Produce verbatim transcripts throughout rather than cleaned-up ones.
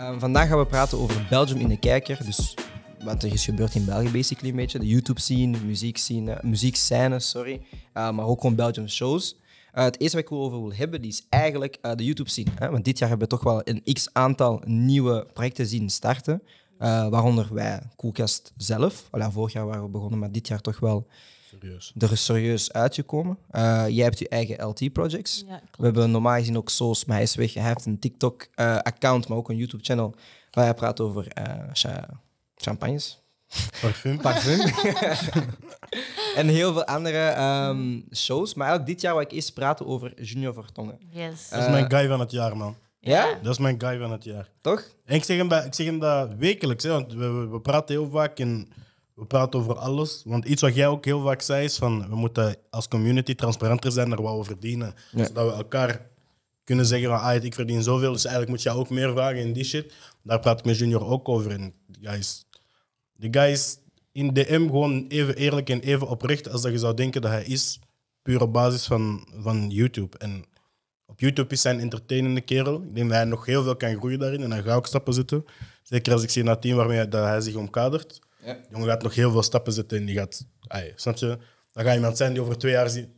Uh, vandaag gaan we praten over Belgium in de kijker. Dus wat er is gebeurd in België, basically een beetje. De YouTube-scene, muziekscene, muziekscène, sorry. Uh, maar ook gewoon Belgium shows. Uh, het eerste wat ik over wil hebben, die is eigenlijk uh, de YouTube-scene. Hè? Want dit jaar hebben we toch wel een x-aantal nieuwe projecten zien starten. Uh, waaronder wij, Koolcast zelf. Alla, vorig jaar waren we begonnen, maar dit jaar toch wel serieus. Er is serieus uitgekomen. Uh, jij hebt je eigen L T-projects. Ja, we hebben normaal gezien ook Soos, maar hij is weg. Hij heeft een TikTok-account, uh, maar ook een YouTube-channel waar hij praat over uh, cha champagnes. Parfum. Parfum. En heel veel andere um, shows. Maar eigenlijk dit jaar wil ik eerst praten over Junior Vertonghen. Yes. Uh, dat is mijn guy van het jaar, man. Ja? Dat is mijn guy van het jaar. Toch? En ik zeg hem, ik zeg hem dat wekelijks, hè, want we, we, we praten heel vaak in... We praten over alles, want iets wat jij ook heel vaak zei is van we moeten als community transparanter zijn naar wat we verdienen. Ja. Zodat we elkaar kunnen zeggen van ah, ik verdien zoveel, dus eigenlijk moet jij ook meer vragen in die shit. Daar praat ik met Junior ook over. En die guy is, die guy is in D M gewoon even eerlijk en even oprecht als dat je zou denken dat hij is, puur op basis van, van YouTube. En op YouTube is hij een entertainende kerel. Ik denk dat hij nog heel veel kan groeien daarin en hij gaat ook stappen zetten. Zeker als ik zie naar het team waarmee hij, dat hij zich omkadert. Ja. De jongen gaat nog heel veel stappen zetten en die gaat... Ai, snap je? Dan gaat iemand zijn die over twee jaar... Zie,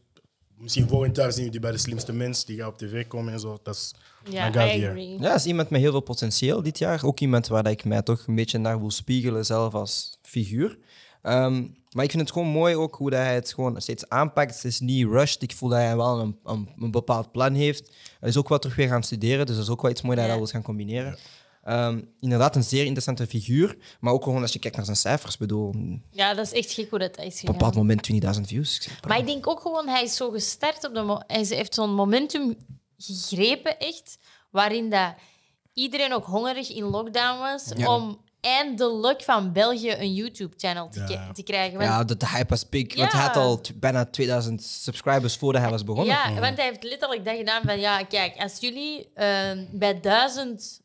misschien volgend jaar zien we die bij de slimste mens. Die gaat op tv komen en zo. Dat is, ja, ja, dat is iemand met heel veel potentieel dit jaar. Ook iemand waar ik mij toch een beetje naar wil spiegelen, zelf als figuur. Um, maar ik vind het gewoon mooi ook hoe dat hij het gewoon steeds aanpakt. Het is niet rushed. Ik voel dat hij wel een, een, een bepaald plan heeft. Hij is ook wat terug weer gaan studeren. Dus dat is ook wel iets moois dat hij ja. dat wil gaan combineren. Ja. Um, inderdaad, een zeer interessante figuur, maar ook gewoon als je kijkt naar zijn cijfers. Bedoel, ja, dat is echt gek hoe dat is gegaan. Op een bepaald moment twintigduizend views. Ik maar ik denk ook gewoon, hij is zo gestart, op de hij heeft zo'n momentum gegrepen, echt, waarin dat iedereen ook hongerig in lockdown was ja. om eindelijk van België een YouTube-channel te, ja. te krijgen. Want... Ja, de hype was big, ja. want hij had al bijna tweeduizend subscribers voordat hij was begonnen. Ja, want hij heeft letterlijk dat gedaan van, ja, kijk, als jullie uh, bij duizend...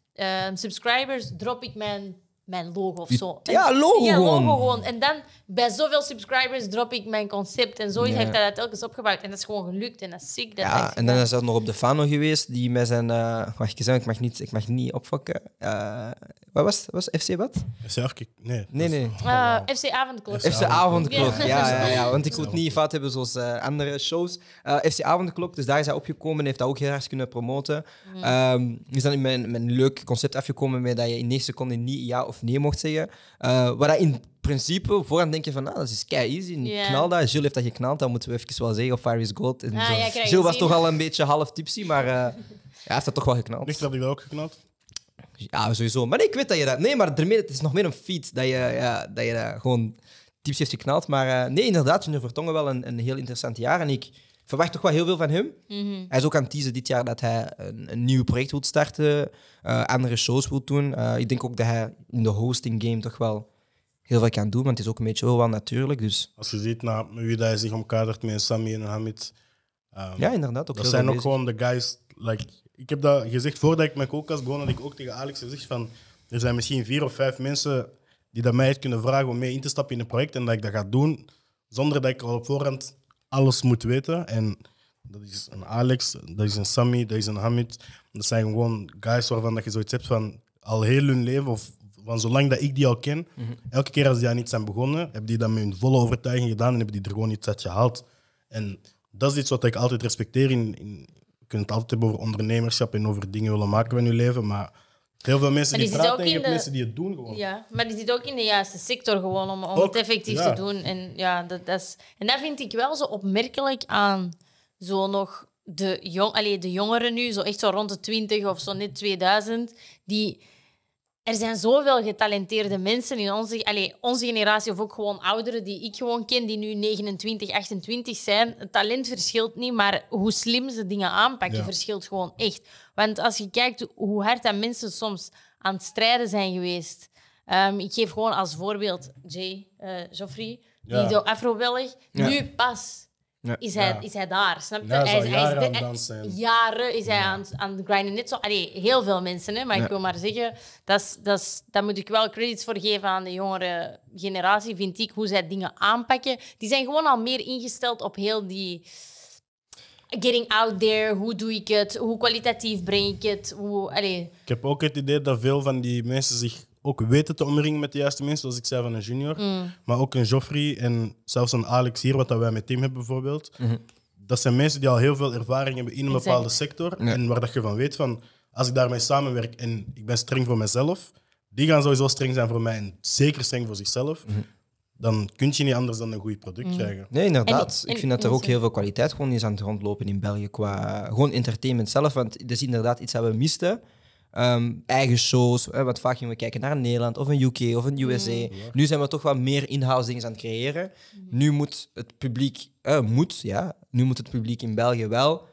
Um, subscribers, drop ik mijn, mijn logo of zo. Ja, logo, ja, logo gewoon. gewoon. En dan, bij zoveel subscribers, drop ik mijn concept. En zo yeah. heeft hij dat telkens opgebouwd. En dat is gewoon gelukt. En dat is ziek. Dat ja, is en dan is dat nog op de Fano geweest, die met zijn... Uh, wacht, ik mag niet, ik mag niet opfokken. Uh, wat was het? Was F C wat? F C Avondklok. Nee. nee, nee. Uh, F C Avondklok. F C Avondklok, ja. Ja, ja, ja. Want ik wil het niet fout hebben zoals uh, andere shows. Uh, F C Avondklok, dus daar is hij opgekomen. Heeft dat ook heel hard kunnen promoten. Mm. Um, is dan met een leuk concept afgekomen met dat je in negen seconden niet ja of nee mocht zeggen. Uh, wat dat in principe vooraan denk je van, ah, dat is kei-easy. Yeah. Knal dat. Gilles heeft dat geknald, dat moeten we even wel zeggen. Of Fire is Gold. En ah, zo. Ja, Gilles was toch al een beetje half tipsy, maar uh, hij heeft dat toch wel geknald. Lichter had hij wel ook geknald. Ja, sowieso. Maar nee, ik weet dat je dat... Nee, maar ermee, het is nog meer een feat dat je, ja, dat je dat gewoon tips heeft geknald. Maar uh, nee, inderdaad, Junior Vertonghen wel een, een heel interessant jaar. En ik verwacht toch wel heel veel van hem. Mm-hmm. Hij is ook aan het teasen dit jaar dat hij een, een nieuw project wil starten. Uh, andere shows wil doen. Uh, ik denk ook dat hij in de hosting game toch wel heel veel kan doen. Want het is ook een beetje heel wel natuurlijk. Dus. Als je ziet nou, wie hij zich omkadert met Sammy en Hamid. Um, ja, inderdaad. Ook dat heel zijn ook bezig. Gewoon de guys... Like, ik heb dat gezegd voordat ik met Koolcast begon, had ik ook tegen Alex gezegd van er zijn misschien vier of vijf mensen die dat mij kunnen vragen om mee in te stappen in een project en dat ik dat ga doen zonder dat ik al op voorhand alles moet weten. En dat is een Alex, dat is een Sammy, dat is een Hamid. Dat zijn gewoon guys waarvan dat je zoiets hebt van al heel hun leven of van zolang dat ik die al ken. Mm-hmm. Elke keer als die aan iets zijn begonnen, hebben die dat met hun volle overtuiging gedaan en hebben die er gewoon iets uit gehaald. En dat is iets wat ik altijd respecteer in... in Je kunt het altijd hebben over ondernemerschap en over dingen willen maken van je leven, maar heel veel mensen die, die praten en je hebt de... mensen die het doen gewoon. Ja, maar die zit ook in de juiste sector gewoon om, om ook, het effectief ja. te doen. En, ja, dat, dat is... en dat vind ik wel zo opmerkelijk aan zo nog de, jong... Allee, de jongeren nu, zo echt zo rond de twintig of zo net tweeduizend, die... Er zijn zoveel getalenteerde mensen in onze, allez, onze generatie, of ook gewoon ouderen die ik gewoon ken, die nu negenentwintig, achtentwintig zijn. Het talent verschilt niet, maar hoe slim ze dingen aanpakken, ja. verschilt gewoon echt. Want als je kijkt hoe hard dat mensen soms aan het strijden zijn geweest. Um, ik geef gewoon als voorbeeld Jay, uh, Geoffrey, ja. die zo Afro-Belg. Ja. Nu pas ja. is, hij, ja. is hij daar, snap je? Ja, hij is jaren hij is de, aan dansen. Jaren is hij ja. aan, aan het grinden. Net zo, allee, heel veel mensen, hè, maar ja. ik wil maar zeggen... Dat's, dat's, daar moet ik wel credits voor geven aan de jongere generatie, vind ik, hoe zij dingen aanpakken. Die zijn gewoon al meer ingesteld op heel die... getting out there, hoe doe ik het, hoe kwalitatief breng ik het. Hoe, allee. Ik heb ook het idee dat veel van die mensen zich ook weten te omringen met de juiste mensen, zoals ik zei van een Junior. Mm. Maar ook een Joffrey en zelfs een Alex hier, wat wij met Tim hebben bijvoorbeeld. Mm-hmm. Dat zijn mensen die al heel veel ervaring hebben in een exact. bepaalde sector. Ja. En waar dat je van weet, van, als ik daarmee samenwerk en ik ben streng voor mezelf, die gaan sowieso streng zijn voor mij en zeker streng voor zichzelf. Mm-hmm. Dan kun je niet anders dan een goed product mm. krijgen. Nee, inderdaad. En, en, ik vind dat er ook heel veel kwaliteit gewoon is aan het rondlopen in België qua gewoon entertainment zelf. Want dat is inderdaad iets dat we misten. Um, eigen shows, hè, want vaak gingen we kijken naar Nederland of een U K of een U S A. Mm. Nu zijn we toch wat meer in-house dingen aan het creëren. Mm. Nu moet het publiek, eh, moet, ja, nu moet het publiek in België wel,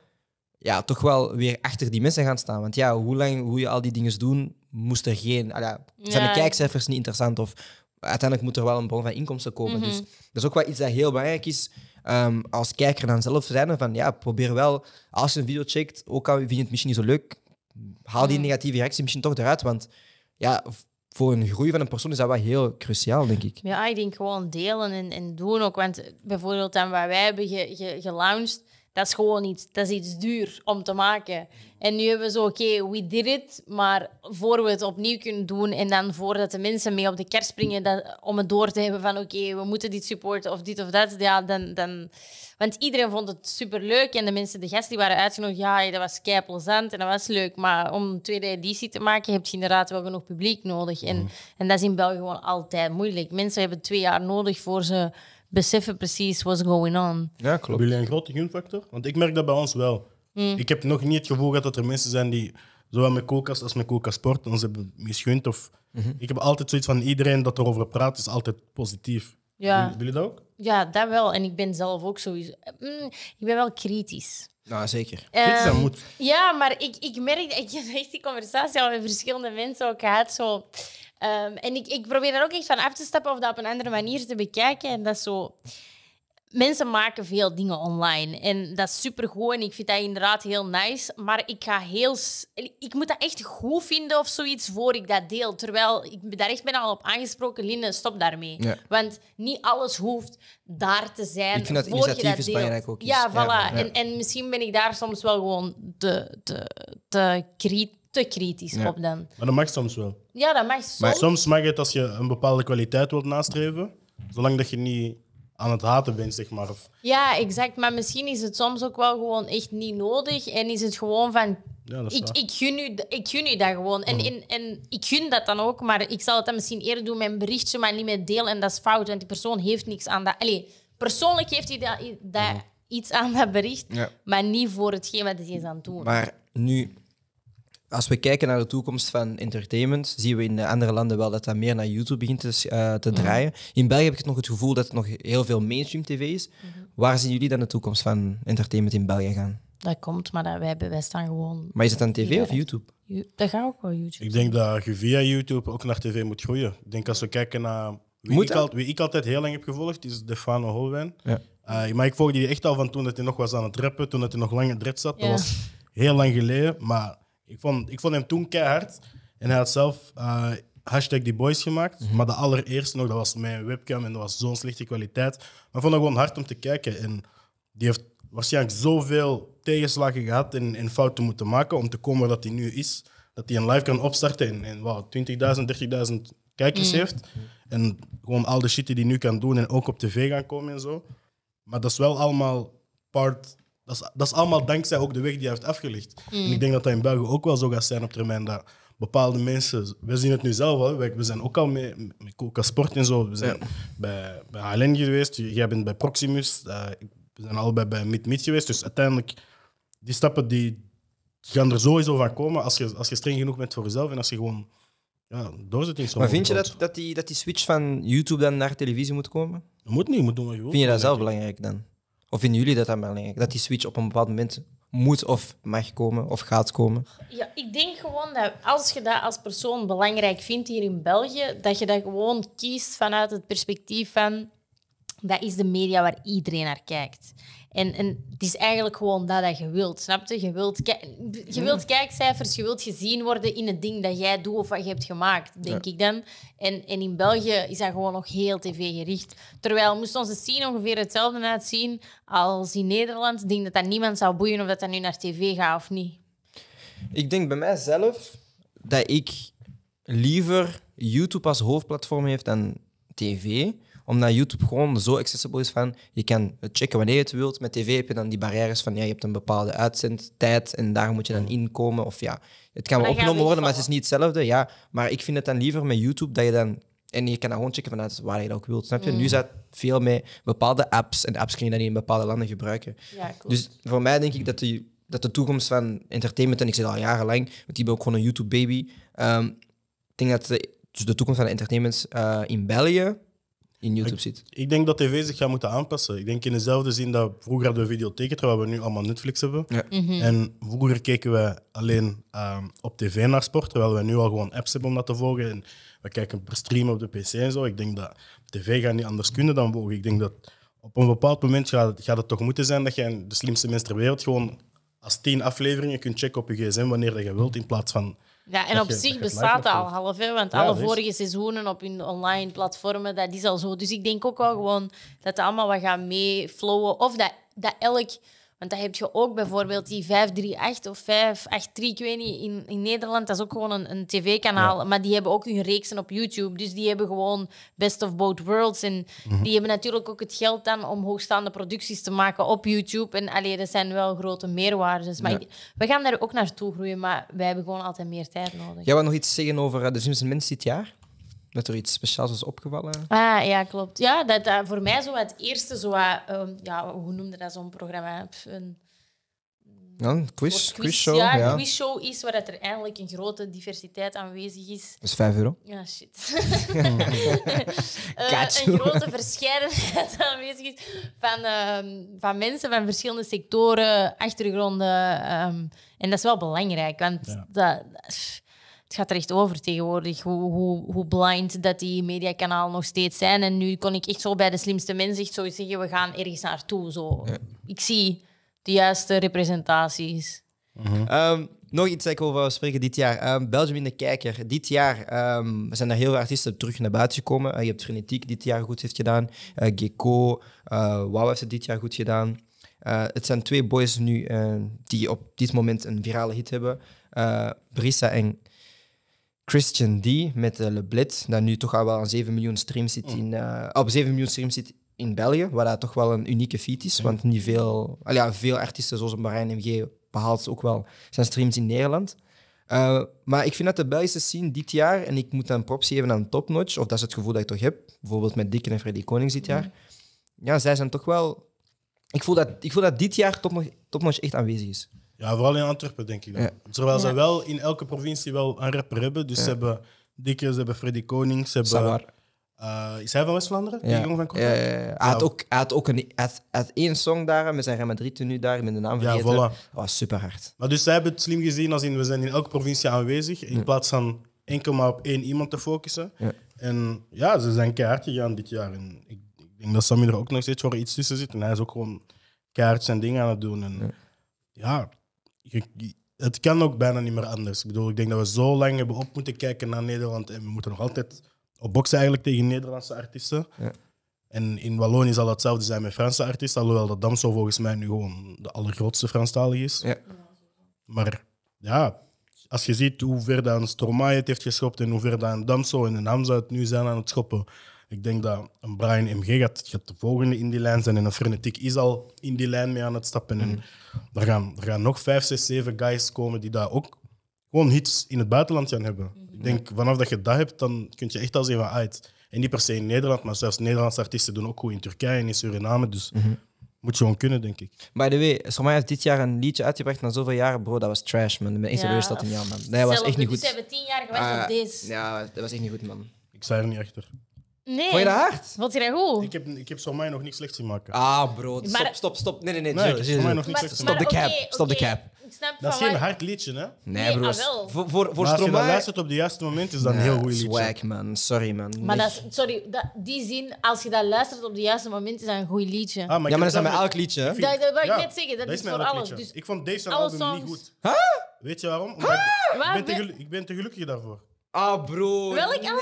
ja, toch wel weer achter die mensen gaan staan. Want ja, hoe lang hoe je al die dingen doen, moest er geen, ah, ja, zijn de kijkcijfers niet interessant of uiteindelijk moet er wel een bron van inkomsten komen. Mm-hmm. Dus dat is ook wel iets dat heel belangrijk is um, als kijker dan zelf zijn. Van, ja, probeer wel, als je een video checkt, ook al vind je het misschien niet zo leuk, haal die negatieve reactie misschien toch eruit. Want ja, voor een groei van een persoon is dat wel heel cruciaal, denk ik. Ja, ik denk gewoon delen en, en doen ook. Want bijvoorbeeld dan wat wij hebben ge, ge, gelaunched, dat is gewoon iets, dat is iets duur om te maken. En nu hebben we zo, oké, okay, we did it, maar voor we het opnieuw kunnen doen en dan voordat de mensen mee op de kerst springen dat, om het door te hebben van, oké, okay, we moeten dit supporten of dit of dat, ja, dan, dan... Want iedereen vond het superleuk en de mensen, de gasten die waren uitgenodigd, ja, dat was keiplezant en dat was leuk, maar om een tweede editie te maken heb je inderdaad wel genoeg publiek nodig. En, mm. en dat is in België gewoon altijd moeilijk. Mensen hebben twee jaar nodig voor ze... beseffen precies what's going on. Ja, klopt. Hebben jullie een grote gunfactor? Want ik merk dat bij ons wel. Mm. Ik heb nog niet het gevoel gehad dat er mensen zijn die zowel met Koolcast als met Koolcast Sport ons hebben misgunt. Of... Mm-hmm. Ik heb altijd zoiets van iedereen dat erover praat is altijd positief. Ja. Wil je dat ook? Ja, dat wel. En ik ben zelf ook sowieso... Mm, ik ben wel kritisch. Nou, zeker. Kritisch um, moet. Ja, maar ik, ik merk... Ik heb echt die conversatie al met verschillende mensen ook gehad. Zo... Um, en ik, ik probeer daar ook echt van af te stappen of dat op een andere manier te bekijken. En dat is zo... Mensen maken veel dingen online. En dat is supergoed en ik vind dat inderdaad heel nice. Maar ik ga heel... Ik moet dat echt goed vinden of zoiets voor ik dat deel. Terwijl ik daar echt ben al op aangesproken. Lina, stop daarmee. Ja. Want niet alles hoeft daar te zijn. Ik vind dat initiatief is belangrijk ook. Is. Ja, voilà. Ja, ja. En, en misschien ben ik daar soms wel gewoon te, te, te kritisch. te kritisch ja. op dan. Maar dat mag soms wel. Ja, dat mag soms. Maar soms mag het als je een bepaalde kwaliteit wilt nastreven, zolang dat je niet aan het haten bent, zeg maar. Ja, exact. Maar misschien is het soms ook wel gewoon echt niet nodig en is het gewoon van... Ja, dat is ik, ik, gun u, ik gun u dat gewoon. En, mm. en, en ik gun dat dan ook, maar ik zal het dan misschien eerder doen met een berichtje, maar niet met deel en dat is fout, want die persoon heeft niks aan dat... Allee, persoonlijk heeft hij dat, dat mm. iets aan dat bericht, ja. maar niet voor hetgeen wat hij is aan het doen. Maar nu... Als we kijken naar de toekomst van entertainment, zien we in andere landen wel dat dat meer naar YouTube begint te, uh, te draaien. In België heb ik het nog het gevoel dat het nog heel veel mainstream tv is. Mm-hmm. Waar zien jullie dan de toekomst van entertainment in België gaan? Dat komt, maar dat wij, hebben, wij staan gewoon... Maar is het dan tv of YouTube? Dat gaat ook wel YouTube. Ik denk dat je via YouTube ook naar tv moet groeien. Ik denk als we kijken naar... Wie, ik, al, wie ik altijd heel lang heb gevolgd, is Stefano Holwijn. Ja. Uh, maar ik volgde die echt al van toen dat hij nog was aan het rappen, toen dat hij nog lang in het red zat. Ja. Dat was heel lang geleden, maar... Ik vond, ik vond hem toen keihard. En hij had zelf uh, hashtag die boys gemaakt. Mm-hmm. Maar de allereerste nog, dat was mijn webcam en dat was zo'n slechte kwaliteit. Maar ik vond het gewoon hard om te kijken. En die heeft waarschijnlijk zoveel tegenslagen gehad en, en fouten moeten maken om te komen waar dat hij nu is. Dat hij een live kan opstarten en, en wow, twintigduizend, dertigduizend kijkers mm. heeft. En gewoon al de shit die hij nu kan doen en ook op tv gaan komen en zo. Maar dat is wel allemaal part... Dat is, dat is allemaal dankzij ook de weg die hij heeft afgelegd. Mm. En ik denk dat dat in België ook wel zo gaat zijn op termijn. Dat bepaalde mensen... We zien het nu zelf al. We zijn ook al mee, met Koolcast Sport en zo. We zijn ja. bij, bij H L N geweest. Jij bent bij Proximus. Uh, we zijn allebei bij Mid, Mid geweest. Dus uiteindelijk, die stappen die gaan er sowieso van komen als je, als je streng genoeg bent voor jezelf en als je gewoon ja, doorzet in zo'n... Maar vind je dat, dat, die, dat die switch van YouTube dan naar televisie moet komen? Dat moet niet. Je moet doen wat je wilt. Vind je dat zelf belangrijk dan? Of vinden jullie dat dan belangrijk? Dat die switch op een bepaald moment moet of mag komen of gaat komen? Ja, ik denk gewoon dat als je dat als persoon belangrijk vindt hier in België, dat je dat gewoon kiest vanuit het perspectief van dat is de media waar iedereen naar kijkt. En, en het is eigenlijk gewoon dat, dat je wilt, snap je? Je wilt, je wilt kijkcijfers, je wilt gezien worden in het ding dat jij doet of wat je hebt gemaakt, denk ja. ik dan. En, en in België is dat gewoon nog heel tv-gericht. Terwijl moest onze scene ongeveer hetzelfde uitzien als in Nederland. Ik denk dat dat niemand zou boeien of dat dat nu naar tv gaat of niet. Ik denk bij mijzelf dat ik liever YouTube als hoofdplatform heeft dan tv. Omdat YouTube gewoon zo accessible is van... Je kan het checken wanneer je het wilt. Met tv heb je dan die barrières van... Ja, je hebt een bepaalde uitzendtijd en daar moet je dan inkomen. Of ja, het kan wel opgenomen worden, maar het is niet hetzelfde. Ja, maar ik vind het dan liever met YouTube dat je dan... En je kan dat gewoon checken vanuit waar je dat ook wilt. Snap je? Mm. Nu zat veel met bepaalde apps. En de apps kun je dan niet in bepaalde landen gebruiken. Ja, cool. Dus voor mij denk ik dat de, dat de toekomst van entertainment... En ik zit al jarenlang, want ik ben ook gewoon een YouTube-baby. Um, ik denk dat de, dus de toekomst van de entertainment uh, in België... in YouTube zit. Ik, ik denk dat tv zich gaat moeten aanpassen. Ik denk in dezelfde zin dat vroeger hadden we videotheken, terwijl we nu allemaal Netflix hebben. Ja. Mm-hmm. En vroeger keken we alleen uh, op tv naar sport, terwijl we nu al gewoon apps hebben om dat te volgen. En we kijken per stream op de P C en zo. Ik denk dat tv gaat niet anders kunnen dan volgen. Ik denk dat op een bepaald moment gaat, gaat het toch moeten zijn dat je de slimste mens ter wereld gewoon als tien afleveringen kunt checken op je gsm wanneer je wilt, in plaats van... Ja, en op je, zich bestaat dat al half, hè, want ja, alle vorige is. seizoenen op hun online platformen, dat is al zo. Dus ik denk ook wel gewoon dat het allemaal wat gaat meeflowen. Of dat, dat elk... Want dat heb je ook bijvoorbeeld die vijf drie acht of vijf acht drie, ik weet niet, in, in Nederland. Dat is ook gewoon een, een tv-kanaal, ja. maar die hebben ook hun reeksen op YouTube. Dus die hebben gewoon best of both worlds. En mm-hmm. die hebben natuurlijk ook het geld dan om hoogstaande producties te maken op YouTube. En allee, dat zijn wel grote meerwaardes. Maar ja. ik, we gaan daar ook naartoe groeien, maar wij hebben gewoon altijd meer tijd nodig. Jij wou nog iets zeggen over de slimste mens dit jaar? Dat er iets speciaals was opgevallen? Ah, ja, klopt. Ja, dat, dat voor mij zo het eerste... Zo, uh, ja, hoe noemde dat zo'n programma? Een, ja, een quiz, quiz, quizshow. Ja, ja. Een quizshow is waar dat er eigenlijk een grote diversiteit aanwezig is. Dat is vijf euro. Ja, shit. uh, een grote verscheidenheid aanwezig is van, uh, van mensen van verschillende sectoren, achtergronden. Um, en dat is wel belangrijk, want... Ja. Dat, dat, Het gaat er echt over tegenwoordig, hoe, hoe, hoe blind dat die mediakanalen nog steeds zijn. En nu kon ik echt zo bij de slimste mensen echt zo zeggen, we gaan ergens naartoe. Zo. Ja. Ik zie de juiste representaties. Mm-hmm. um, nog iets dat ik over wil spreken dit jaar. Um, Belgium in de kijker. Dit jaar um, zijn er heel veel artiesten terug naar buiten gekomen. Uh, je hebt Frenetiek dit jaar goed heeft gedaan. Uh, Gecko, uh, Wauw heeft het dit jaar goed gedaan. Uh, het zijn twee boys nu uh, die op dit moment een virale hit hebben. Uh, Brissa en... Christian D. met uh, Le Blit, dat nu toch al wel aan zeven miljoen streams zit in, uh, op zeven miljoen streams zit in België, waar dat toch wel een unieke feat is, want niet veel, al ja, veel artiesten zoals Marijn M G behaalt ook wel zijn streams in Nederland. Uh, maar ik vind dat de Belgische scene dit jaar, en ik moet dan props geven aan Topnotch, of dat is het gevoel dat ik toch heb, bijvoorbeeld met Dikke en Freddie Konings dit jaar, ja, zij zijn toch wel... Ik voel dat, ik voel dat dit jaar Topnotch, Topnotch echt aanwezig is. Ja, vooral in Antwerpen, denk ik. Ja. Terwijl ze ja. wel in elke provincie wel een rapper hebben. Dus ja. ze hebben Dikke, ze hebben Freddie Konings, ze hebben... Uh, is hij van West-Vlaanderen? Ja. Die jongen van Kortrijk? Ja, ja, ja. Hij had ook, hij had ook een, hij had, hij had één song daar, met zijn Real Madrid-tenue daar, met de naam vergeten. Ja, voilà. Dat was super hard. Maar dus zij hebben het slim gezien als in, we zijn in elke provincie aanwezig, in ja. plaats van enkel maar op één iemand te focussen. Ja. En ja, ze zijn keihard gegaan dit jaar. En ik, ik denk dat Sammy er ook nog steeds voor iets tussen zit. En hij is ook gewoon keihard zijn ding aan het doen. En, ja. ja het kan ook bijna niet meer anders. Ik bedoel, ik denk dat we zo lang hebben op moeten kijken naar Nederland en we moeten nog altijd op boksen eigenlijk tegen Nederlandse artiesten. Ja. En in Wallonië zal dat hetzelfde zijn met Franse artiesten, alhoewel dat Damso volgens mij nu gewoon de allergrootste Franstalige is. Ja. Maar ja, als je ziet hoe ver dat Stromae het heeft geschopt en hoe ver dat Damso en Hamza het nu zijn aan het schoppen, ik denk dat een Brian M G gaat, gaat de volgende in die lijn zijn en een Frenetiek is al in die lijn mee aan het stappen. En mm. er, gaan, er gaan nog vijf, zes, zeven guys komen die daar ook gewoon hits in het buitenland gaan hebben. Mm. Ik denk, vanaf dat je dat hebt, dan kun je echt al zien van uit. En niet per se in Nederland, maar zelfs Nederlandse artiesten doen ook goed in Turkije en in Suriname. Dus mm-hmm. moet je gewoon kunnen, denk ik. By the way, Stromae heeft dit jaar een liedje uitgebracht na zoveel jaren. Bro, dat was trash, man. Ik ben echt teleurgesteld dat in jou, man. Nee, dat was echt niet goed. Ze hebben tien jaar gewacht uh, op deze. Ja, dat was echt niet goed, man. Ik sta er niet achter. Nee. Vond je dat hard? Vond je dat goed? Ik heb, ik heb Stromae nog niks slecht zien maken. Ah, bro. Stop, maar, stop, stop. Nee, nee, nee. nee, nee, nee, nee. Nog niks maar, maar, stop de cap. Okay, stop de cap. snap dat is geen waar... hard liedje, hè? Nee, nee bro. Voor, voor, voor maar Stromae... als je dat luistert op het juiste moment, is dat nee, een heel goed liedje. Swag, man. Sorry, man. Maar dat is, sorry, dat, die zin, als je dat luistert op het juiste moment, is dat een goed liedje. Ah, maar ja, maar dat is dat met elk liedje, hè? Dat, dat wil ik ja, net zeggen. Dat, dat is voor alles. Dus ik vond deze album songs... niet goed. Huh? Weet je waarom? Huh? Ik, Waar ben ben... Geluk, ik ben te gelukkig daarvoor. Ah, bro. Welk album?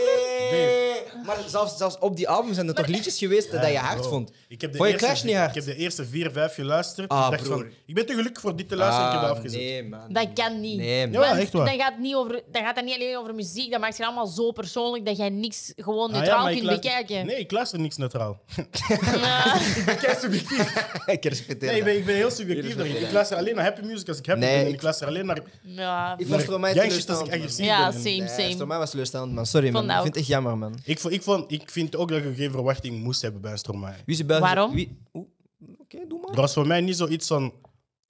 Nee. Maar zelfs, zelfs op die album zijn er maar... toch liedjes geweest ja, dat je hard bro. vond. Ik heb de vond je eerste, Clash niet hard? Ik heb de eerste vier, vijf geluisterd. Ah, dacht van, ik ben te gelukkig voor dit te luisteren ah, en ik heb dat afgezet. Nee, man. Dat kan niet. Nee, man. Ja, echt waar. Dan gaat het niet over, dan gaat het niet alleen over muziek. Dat maakt het allemaal zo persoonlijk dat jij niks gewoon neutraal ah, ja, kunt luister... bekijken. Nee, ik luister niks neutraal. Ja. Ik ben subjectief. Ik respecteer nee, ik ben, ik ben heel subjectief. Ik, ik luister alleen naar happy music als ik happy nee, ben. En ik luister alleen naar... Ja, ik luister mij als ik agressief ja, same, same. Voor mij was teleurstellend, man. Sorry, man. Ik vind het echt jammer, man. Ik, ik, vond, ik vind ook dat je geen verwachting moest hebben bij Stromae. Waarom? Wie... Oké, okay, doe maar. Dat was voor mij niet zoiets van...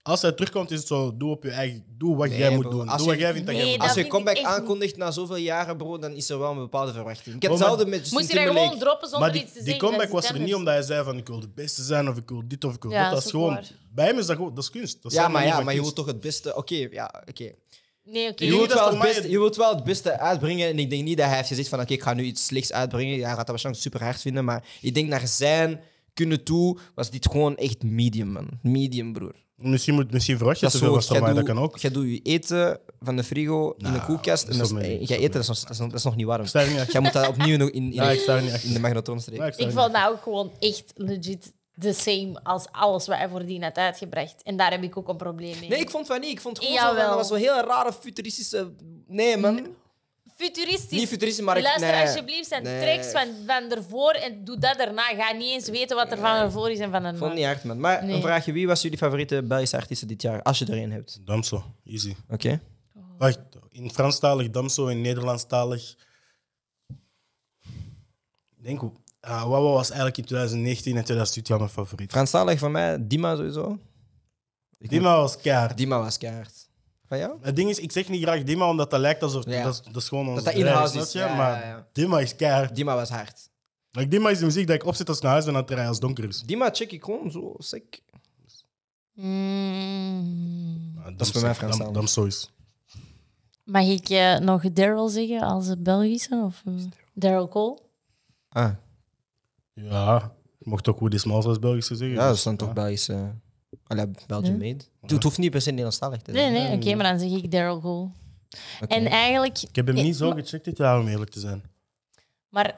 Als hij terugkomt, is het zo... Doe, op je eigen, doe wat nee, jij moet bro. doen. Als doe je, wat jij vindt dat nee, jij moet. Als je comeback aankondigt na zoveel jaren, bro, dan is er wel een bepaalde verwachting. Ik heb hetzelfde met Justin Timberlake. Moest hij gewoon droppen zonder maar die, iets te zeggen? Die comeback was er niet omdat hij zei van... Ik wil de beste zijn of ik wil dit of ik wil ja, dat. Dat is gewoon... Waar. Bij hem is dat gewoon... Dat is kunst. Dat ja, maar, ja, maar je wilt toch het beste... Oké, okay, ja, oké. Okay. Nee, okay. je, wilt wel beste, je wilt wel het beste uitbrengen. En ik denk niet dat hij heeft gezegd van... Oké, okay, ik ga nu iets slechts uitbrengen. Hij gaat dat waarschijnlijk super hard vinden. Maar ik denk naar zijn kunnen toe... Was dit gewoon echt medium, man. Medium, broer. Misschien, moet, misschien verwacht je te veel van Stromae, dat kan ook. Jij doet je eten van de frigo in nou, de koelkast en jij eten, dat is, dat, is, dat is nog niet warm. Jij moet dat opnieuw in, in, ja, in, in de magnetron steken. Ja, ik ik vond dat ook gewoon echt legit the same als alles wat hij voordien had uitgebracht. En daar heb ik ook een probleem mee. Nee, ik vond het niet. Ik vond het gewoon zo, dat was zo'n hele rare futuristische... Nee, man. Mm. Futuristisch. Niet futuristisch, maar ik... Luister nee, alsjeblieft zijn nee. tracks van, van ervoor en doe dat daarna. Ga niet eens weten wat er nee. van ervoor is en van erna. Vond niet hard, man. Maar nee. een vraagje. Wie was jullie favoriete Belgische artiesten dit jaar? Als je er een hebt. Damso. Easy. Oké. Okay. Oh. Wacht. In Franstalig Damso, in Nederlandstalig... Ik denk... Uh, Wauw was eigenlijk in twintig negentien en twintig twintig mijn favoriet. Franstalig van mij, Dima sowieso. Ik Dima was kaart. Dima was kaart. Ja? Het ding is, ik zeg niet graag Dima, omdat dat lijkt alsof ja. dat, dat is gewoon ons dat dat bedrijf, is. Ja, maar ja, ja. Dima is keihard. Dima was hard. Like, Dima is de muziek dat ik opzet als ik naar huis ben aan het rijden als het donker is. Dima check ik gewoon zo sick. Mm. Nou, dat is bij mij Franstalig. Damso is. Mag ik uh, nog Daryl zeggen als Belgische? Of uh, Daryl Goel? Ah. Ja, je mocht ook Woody Smalls als Belgische zeggen. Ja, dat is dan toch ja. Belgische... Allee, Belgium nee. made. Ja. Het hoeft niet per se Nederlandstalig te zijn. Nee, nee, oké, okay, maar dan zeg ik Daryl Goel. Okay. En eigenlijk... Ik heb hem niet zo gecheckt dit jaar, om eerlijk te zijn. Maar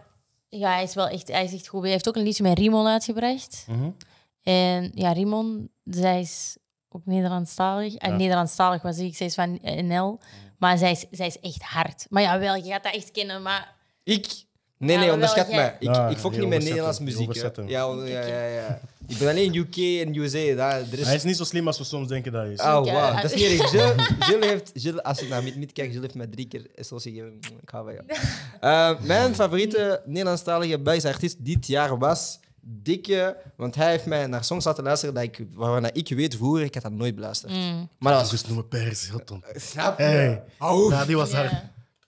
ja, hij is wel echt, hij is echt goed. Hij heeft ook een liedje met Rimon uitgebracht. Mm-hmm. En ja, Rimon, zij is ook Nederlandstalig. En ja. Nederlandstalig was ik, zij is van N L. Maar zij is, zij is echt hard. Maar ja, wel, je gaat dat echt kennen, maar... Ik... Nee, nee, ja, onderschat jij... mij. Ik, ja, ik fok niet met Nederlandse muziek. Ja, ja, ja, ja. Ik ben alleen U K en U S A. Daar, er is... Hij is niet zo slim als we soms denken dat hij is. Oh, wow. Ja. Dat is niet erg. Gilles, Gilles heeft... Gilles, als ik naar Mid kijk, Gilles heeft mij drie keer S L C gegeven. Ik hou van jou. Uh, mijn favoriete Nederlandstalige Belgische artiest dit jaar was Dikke. Want hij heeft mij naar songs laten luisteren dat ik, waarvan ik weet vroeger, ik had dat nooit beluisterd. Mm. Maar dat was... Dus noem me Paris Hilton. Snap je? Hey. Oh. Ja, die was hard. Yeah.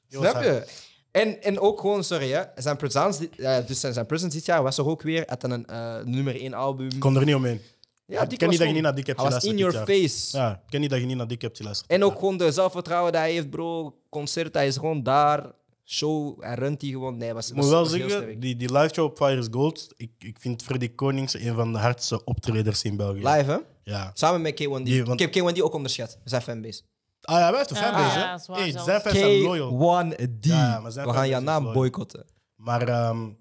Die was Snap je? Hard. En, en ook gewoon, sorry, hè, zijn presence, dus zijn, zijn presence dit jaar was er ook weer uit een uh, nummer één album. Kon er niet omheen. Ja, ik ken niet dat je niet naar Dikke hebt geluisterd. In your face. Ja, ik ken niet dat je niet naar Dikke hebt geluisterd. En ook ja. gewoon de zelfvertrouwen dat hij heeft, bro. Concert, hij is gewoon daar. Show, hij runt die gewoon. Nee, was, ik moet wel zeggen, die, die live show op Fire is Gold, ik, ik vind Freddie Konings een van de hardste optreders in België. Live, hè? Ja. Samen met K one D. Die, want... Ik heb K one D ook onderschat, zijn fanbase. Ah ja, wij hebben een fanbase, ja, hè? Hey, zijn fans zijn loyal. K one D. Ja, we gaan je naam boycotten. Maar um,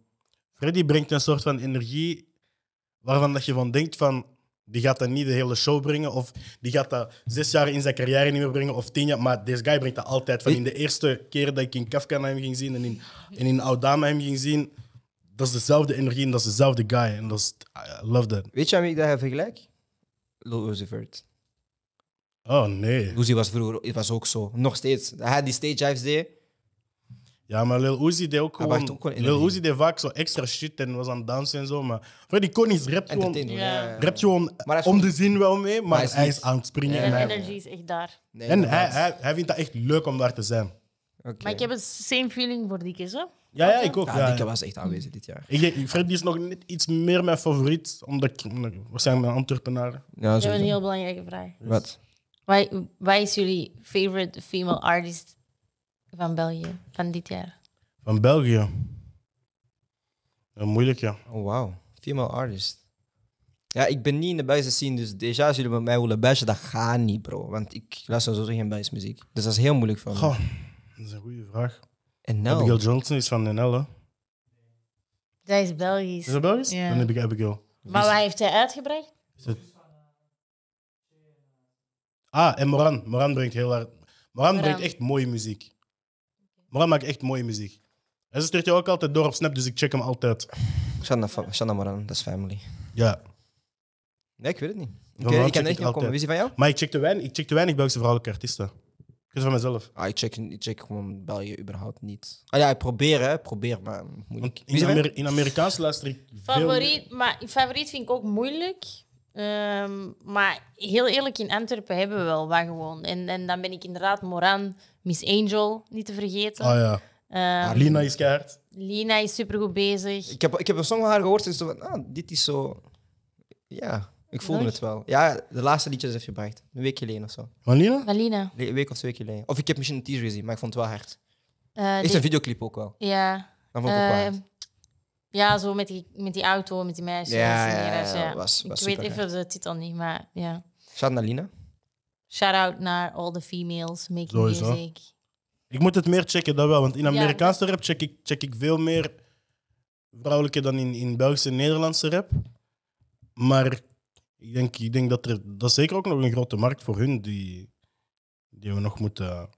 Freddy brengt een soort van energie waarvan dat je van denkt van... Die gaat dat niet de hele show brengen. Of die gaat dat zes jaar in zijn carrière niet meer brengen. Of tien jaar. Maar deze guy brengt dat altijd. Van in de eerste keer dat ik in Kafka naar hem ging zien en in, en in Oudama hem ging zien. Dat is dezelfde energie en dat is dezelfde guy. En dat is... I love that. Weet je aan wie ik dat vergelijk? Louis Vert. Oh, nee. Uzi was vroeger was ook zo. Nog steeds. Hij had die stage dives deed. Ja, maar Lil Uzi deed ook gewoon... Ook gewoon Lil Uzi deed vaak zo extra shit en was aan het dansen en zo. Maar Freddie Konings rapt gewoon, yeah. rapt gewoon om de zin wel mee, maar, maar hij, is hij is aan het springen. Yeah. En de hij... energie is echt daar. Nee, en hij, hij, hij vindt dat echt leuk om daar te zijn. Okay. Maar ik heb het same feeling voor Dikke, zo. Ja, ja, ik ook. Ja, ja, Dikke ja. was echt aanwezig dit jaar. Ik denk, Freddy is nog net iets meer mijn favoriet, omdat ik... We zijn een Antwerpenaar. Ja, ik heb een heel belangrijke vraag. Wat? Why, why is jullie favorite female artist van België, van dit jaar? Van België? Moeilijk, ja. Oh, wauw. Female artist. Ja, ik ben niet in de buis te zien, dus déjà als jullie met mij willen bashen, dat gaat niet, bro. Want ik luister sowieso geen buismuziek. Dus dat is heel moeilijk voor Goh, me. Dat is een goede vraag. N L. Abigail Johnson is van N L, hè? Zij is Belgisch. Is dat Belgisch? Ja. Dan heb ik Abigail. Maar wat heeft zij uitgebracht? Is het... Ah, en Moran. Moran brengt heel hard. Moran, Moran brengt echt mooie muziek. Moran maakt echt mooie muziek. Hij stuurt je ook altijd door op Snap, dus ik check hem altijd. Shanna, Shanna Moran, dat is family. Ja. Nee, ik weet het niet. Ik, ik kan er echt niet komen. Wie is die van jou? Maar ik check te weinig, ik check te weinig Belgische vrouwelijke artiesten. Ik van mezelf. Ah, ik check, ik check gewoon België überhaupt niet. Ah ja, ik probeer, hè. Probeer, maar moeilijk. In, Amer in Amerikaans luister ik favoriet, veel... maar favoriet vind ik ook moeilijk. Um, maar heel eerlijk, in Antwerpen hebben we wel wat gewoon. En, en dan ben ik inderdaad Moran, Miss Angel, niet te vergeten. Ah ja. Um, ah, Lina is keihard. Lina is supergoed bezig. Ik heb, ik heb een song van haar gehoord en zo van, ah, dit is zo... Ja... Ik voelde Nog? het wel. Ja, de laatste liedjes heeft gebracht. Een week geleden of zo. Van Lina? Van Lina. Een week of twee weken geleden. Of ik heb misschien een teaser gezien, maar ik vond het wel hard. Uh, Is die... een videoclip ook wel. Ja. Dan vond ik uh, ook wel hard. Ja, zo met die, met die auto, met die meisjes. Ja, ja, ja, ja. Was, was ik weet even hard. de titel niet, maar ja. Shout-out naar Lina. Shout-out naar all the females making Sowieso. music. Ik moet het meer checken, dat wel. Want in Amerikaanse ja. rap check ik, check ik veel meer vrouwelijke dan in, in Belgische en Nederlandse rap. Maar... Ik denk, ik denk dat er dat is zeker ook nog een grote markt voor hun die, die we nog moeten,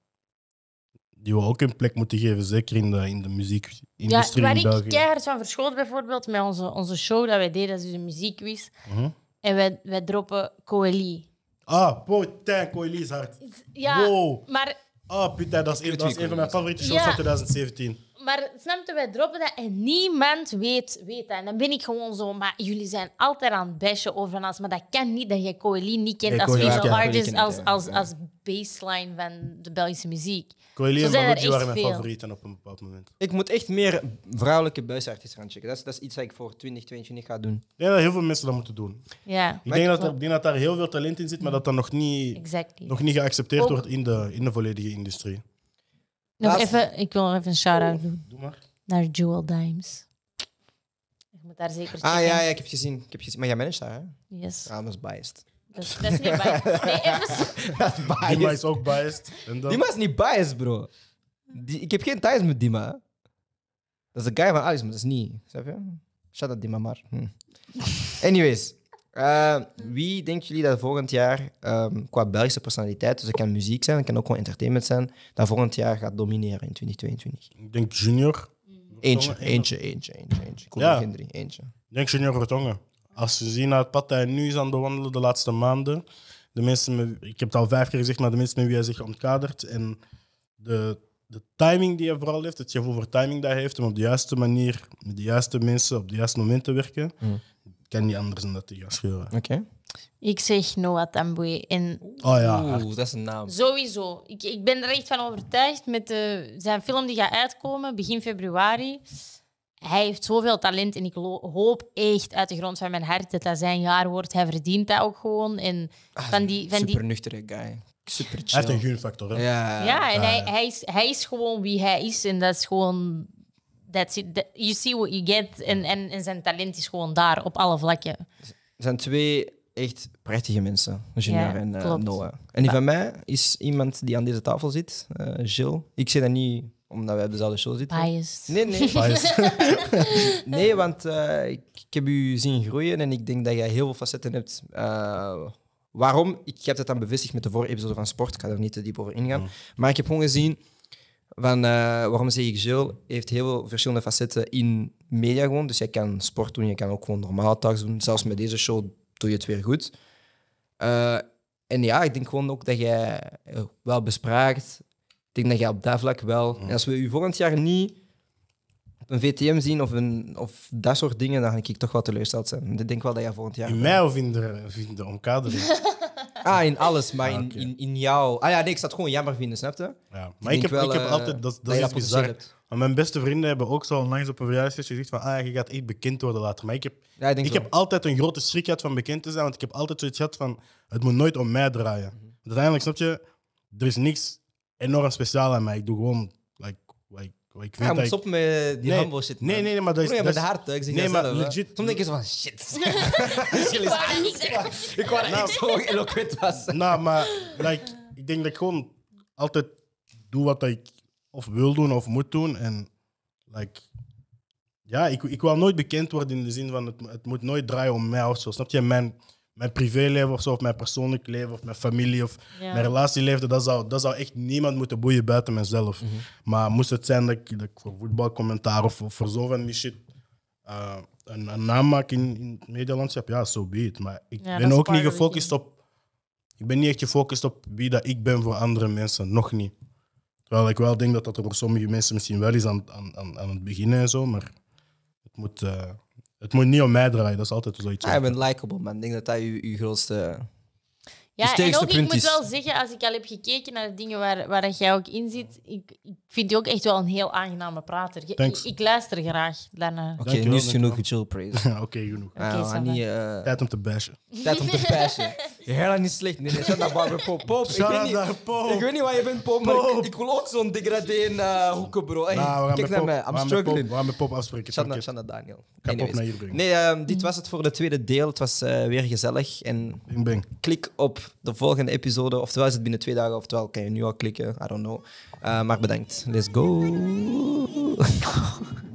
die we ook een plek moeten geven, zeker in de, in de muziekindustrie. Ja, waar ik keihard van verschoten bijvoorbeeld met onze, onze show dat wij deden, dat is dus een muziekquiz. Uh-huh. En wij, wij droppen Koeli. Ah, putain, Koeli is hard. Ja, wow. maar... Ah, putain, dat is een, dat is een van mijn favoriete shows ja. van twintig zeventien. Maar snapte, wij droppen dat en niemand weet, weet dat. En dan ben ik gewoon zo, maar jullie zijn altijd aan het bashen over van alles. Maar dat kan niet dat jij Koeli niet kent nee, als visual ja, artist, als, als, als, als baseline van de Belgische muziek. Koeli en Maruji waren mijn favorieten op een bepaald moment. Ik moet echt meer vrouwelijke buisartiesten gaan checken. Dat is, dat is iets dat ik voor twintig tweeëntwintig ga doen. Ja, dat heel veel mensen dat moeten doen. Ja. Ik denk dat, er, denk dat daar heel veel talent in zit, maar dat dat nog niet, exactly. nog niet geaccepteerd Ook. wordt in de, in de volledige industrie. Nog even, ik wil nog even een shout-out doen. Doe maar. Naar Jewel Dimes. Ik moet daar zeker checken. Ah ja, ja, ik heb het gezien. Ik heb gezien. Maar jij manage daar, hè? Yes. Ah, dat is biased. Dat is, dat is niet biased. Nee, even... Dat is biased. Dima is ook biased. En dan... Dima is niet biased, bro. Die, ik heb geen ties met Dima. Dat is de guy van Alice, maar dat is niet. Snap je? Shout out Dima maar. Hm. Anyways. Uh, wie denken jullie dat volgend jaar, um, qua Belgische personaliteit, dus dat kan muziek zijn, dat kan ook gewoon entertainment zijn, dat volgend jaar gaat domineren in twintig tweeëntwintig? Ik denk Junior. Eentje, eentje, eentje, eentje. eentje. Cool, ja. Kinderen, eentje. Ik denk Junior Vertonghen. Als je ziet naar het pad dat hij nu is aan de wandelen de laatste maanden, de mensen met, ik heb het al vijf keer gezegd, maar de mensen met wie hij zich ontkadert en de, de timing die hij vooral heeft, het gevoel voor timing dat hij heeft, om op de juiste manier met de juiste mensen op de juiste moment te werken, mm. Ik kan niet anders dan dat die gaat scheuren. Oké. Okay. Ik zeg Noah Tamboué. En... Oh ja, Oeh, dat is een naam. Sowieso. Ik, ik ben er echt van overtuigd met de, zijn film die gaat uitkomen begin februari. Hij heeft zoveel talent en ik hoop echt uit de grond van mijn hart dat dat zijn jaar wordt. Hij verdient dat ook gewoon. En van die, van die... Super nuchtere guy. Super chill. Hij heeft een gunfactor, hè? Ja, ja en hij, hij, is, hij is gewoon wie hij is en dat is gewoon... That's it. You see what you get. En, en, en zijn talent is gewoon daar, op alle vlakken. Er zijn twee echt prachtige mensen, Junior ja, en uh, Noah. En die van mij is iemand die aan deze tafel zit, uh, Gilles. Ik zeg dat niet omdat wij op dezelfde show zitten. Biased. Nee, nee. Biased. Nee, want uh, ik, ik heb u zien groeien en ik denk dat jij heel veel facetten hebt. Uh, waarom? Ik heb dat dan bevestigd met de vorige episode van Sport. Ik ga er niet te diep over ingaan. Mm. Maar ik heb gewoon gezien... Van, uh, waarom zeg ik, Gilles heeft heel veel verschillende facetten in media gewoon. Dus jij kan sport doen, je kan ook gewoon normale tags doen. Zelfs met deze show doe je het weer goed. Uh, en ja, ik denk gewoon ook dat jij wel bespraakt. Ik denk dat jij op dat vlak wel... En als we u volgend jaar niet op een V T M zien of, een, of dat soort dingen, dan ga ik toch wel teleurgesteld zijn. Ik denk wel dat jij volgend jaar... In mij of in de, in de omkadering? Ah, in alles, maar in, in, in jou. Ah ja, nee, ik zou het gewoon jammer vinden, snap je? Ja, maar ik, ik, heb, wel, ik heb altijd, dat, dat, dat is bizar. Maar mijn beste vrienden hebben ook zo onlangs op een verjaardagsfeest gezegd van, ah, je gaat echt bekend worden later. Maar ik heb, ja, ik ik heb altijd een grote schrik gehad van bekend te zijn, want ik heb altijd zoiets gehad van, het moet nooit om mij draaien. uiteindelijk, snap je, er is niks enorm speciaal aan mij. Ik doe gewoon like, like, ik vind ja, moet stoppen met die humble shit. Nee, nee, nee, maar dat is... Met de hart, ik zeg nee, maar zelf, legit... Toen denk je zo van, shit. Ik wou niet zeggen. Ik wou dat nou, ik zo eloquent was. Nou, maar like, ik denk dat ik gewoon altijd doe wat ik of wil doen of moet doen. En like, ja, ik, ik wil nooit bekend worden in de zin van, het, het moet nooit draaien om mij of zo. Snap je? Mijn, mijn privéleven of zo, of mijn persoonlijk leven, of mijn familie, of ja. mijn relatieleven, dat zou, dat zou echt niemand moeten boeien buiten mezelf. Mm-hmm. Maar moest het zijn dat ik, dat ik voor voetbalcommentaar of, of voor zo van die shit uh, een, een naam maak in, in het medialandschap, ja, zo so be it. Maar ik ja, ben ook niet gefocust op... Ik ben niet echt gefocust op wie dat ik ben voor andere mensen, nog niet. Terwijl ik wel denk dat dat er voor sommige mensen misschien wel is aan, aan, aan het beginnen en zo, maar het moet... Uh, Het moet niet om mij draaien, dat is altijd zoiets. Ah, je bent likable, man. Ik denk dat dat je, je grootste. Ja, je en ook, ik moet is. wel zeggen, als ik al heb gekeken naar de dingen waar, waar jij ook in zit, ik, ik vind je ook echt wel een heel aangename prater. Je, ik, ik luister graag daarnaar. Oké, okay, nu is genoeg met chill praise. Oké, okay, genoeg. Okay, uh, niet, uh... Tijd om te bashen. Tijd om te bashen. Je hairline is slecht. Nee, nee, shout out Barbara Pope. Pope, ik weet, niet, Pope. Ik weet niet waar je bent, Pope, maar Pope. Ik, ik wil ook zo'n degradé in uh, hoeken, bro. Hey, nou, kijk naar mij, I'm struggling. We gaan met Pope afspreken. Shout out Daniel. Ik Pope naar hier brengen. Nee, um, dit was het voor de tweede deel. Het was uh, weer gezellig. En bing, bing. Klik op de volgende episode. Oftewel is het binnen twee dagen, oftewel kan je nu al klikken. I don't know. Uh, maar bedankt. Let's go.